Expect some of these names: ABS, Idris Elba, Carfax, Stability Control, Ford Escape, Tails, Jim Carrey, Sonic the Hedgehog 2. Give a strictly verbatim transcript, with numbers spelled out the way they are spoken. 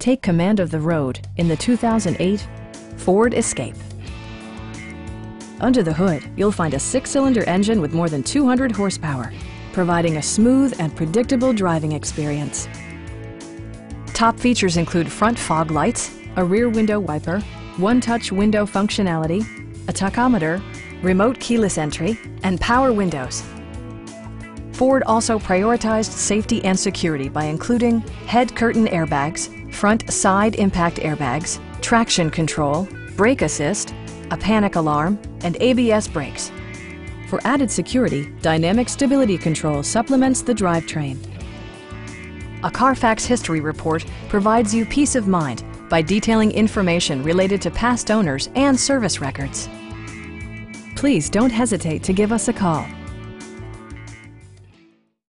Take command of the road in the two thousand eight Ford Escape. Under the hood, you'll find a six-cylinder engine with more than two hundred horsepower, providing a smooth and predictable driving experience. Top features include front fog lights, a rear window wiper, one-touch window functionality, a tachometer, remote keyless entry, and power windows. Ford also prioritized safety and security by including head curtain airbags, front side impact airbags, traction control, brake assist, a panic alarm, and A B S brakes. For added security, dynamic stability control supplements the drivetrain. A Carfax history report provides you peace of mind by detailing information related to past owners and service records. Please don't hesitate to give us a call.